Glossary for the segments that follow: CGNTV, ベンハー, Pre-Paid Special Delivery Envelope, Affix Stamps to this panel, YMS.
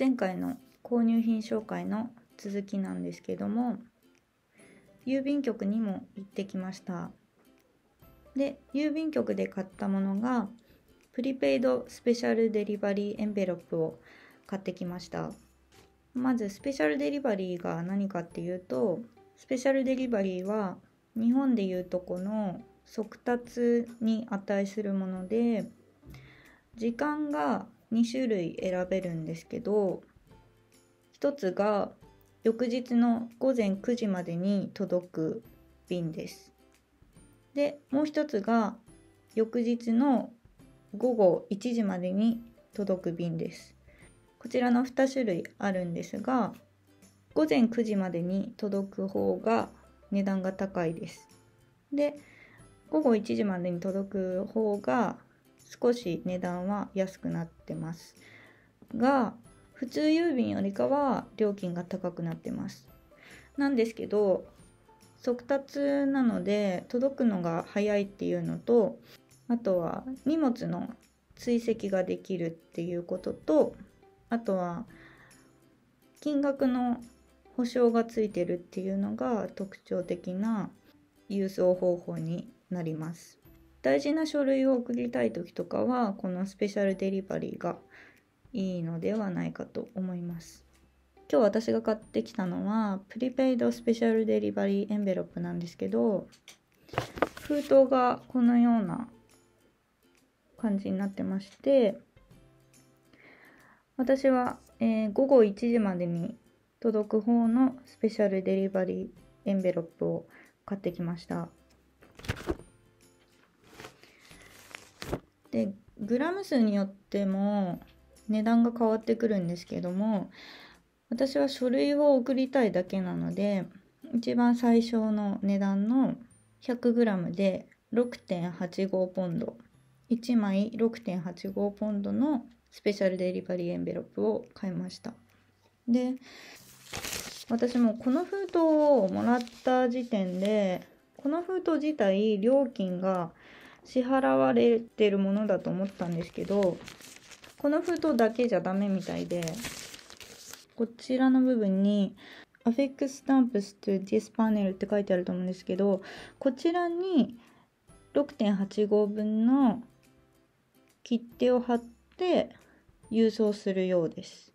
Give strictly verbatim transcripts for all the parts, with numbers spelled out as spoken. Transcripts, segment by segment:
前回の購入品紹介の続きなんですけども、郵便局にも行ってきました。で、郵便局で買ったものがプリペイドスペシャルデリバリーエンベロップを買ってきました。まずスペシャルデリバリーが何かっていうと、スペシャルデリバリーは日本でいうとこの速達に値するもので、時間がに種類選べるんですけど、ひとつが翌日の午前くじまでに届く便です。で、もうひとつが翌日の午後いちじまでに届く便です。こちらのに種類あるんですが、午前くじまでに届く方が値段が高いです。で、午後いちじまでに届く方が少し値段は安くなってますが、普通郵便よりかは料金が高くなってます。なんですけど、速達なので届くのが早いっていうのと、あとは荷物の追跡ができるっていうことと、あとは金額の保証がついてるっていうのが特徴的な郵送方法になります。大事な書類を送りたい時とかはこのスペシャルデリバリーがいいのではないかと思います。今日私が買ってきたのはプリペイドスペシャルデリバリーエンベロップなんですけど、封筒がこのような感じになってまして、私は、えー、午後いちじまでに届く方のスペシャルデリバリーエンベロップを買ってきました。で、グラム数によっても値段が変わってくるんですけども、私は書類を送りたいだけなので、一番最小の値段の ひゃくグラム で ろくてんはちご ポンド、いちまい ろくてんはちご ポンドのスペシャルデリバリーエンベロップを買いました。で、私もこの封筒をもらった時点で、この封筒自体料金が支払われてるものだと思ったんですけど、この封筒だけじゃダメみたいで、こちらの部分に「Affix Stamps to this panel」って書いてあると思うんですけど、こちらに ろくてんはちご 分の切手を貼って郵送するようです。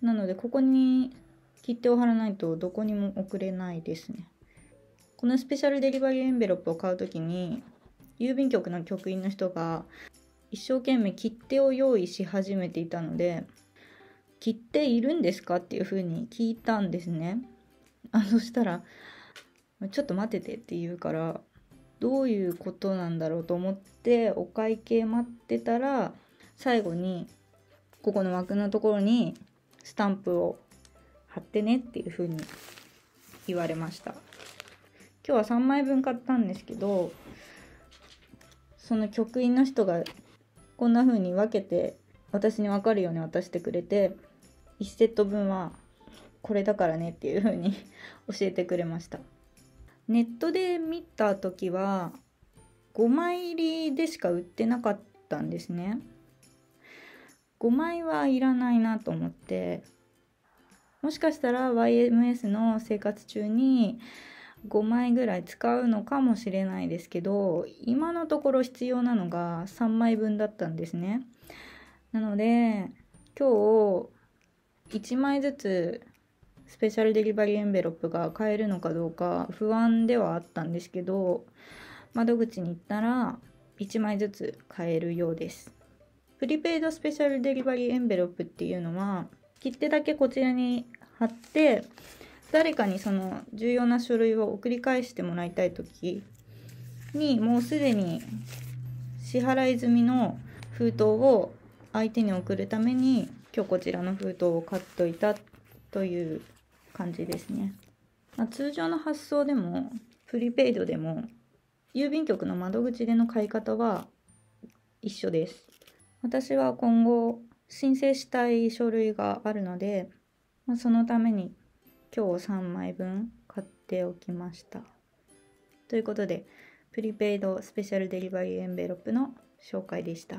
なのでここに切手を貼らないとどこにも送れないですね。このスペシャルデリバリーエンベロップを買うときに、郵便局の局員の人が一生懸命切手を用意し始めていたので、切手いるんですかっていう風に聞いたんですね。あ、そしたらちょっと待っててって言うから、どういうことなんだろうと思ってお会計待ってたら、最後にここの枠のところにスタンプを貼ってねっていう風に言われました。今日はさんまいぶん買ったんですけど、その局員の人がこんな風に分けて私に分かるように渡してくれて、いちセット分はこれだからねっていう風に教えてくれました。ネットで見た時はごまい入りでしか売ってなかったんですね。ごまいはいらないなと思って、もしかしたら ワイエムエス の生活中にごまいぐらい使うのかもしれないですけど、今のところ必要なのがさんまいぶんだったんですね。なので今日いちまいずつスペシャルデリバリーエンベロップが買えるのかどうか不安ではあったんですけど、窓口に行ったらいちまいずつ買えるようです。プリペイドスペシャルデリバリーエンベロップっていうのは、切手だけこちらに貼って、誰かにその重要な書類を送り返してもらいたい時に、もうすでに支払い済みの封筒を相手に送るために、今日こちらの封筒を買っといたという感じですね。まあ、通常の発送でもプリペイドでも郵便局の窓口での買い方は一緒です。私は今後申請したい書類があるので、まあ、そのために今日さんまいぶん買っておきました。ということで、プリペイドスペシャルデリバリーエンベロップの紹介でした。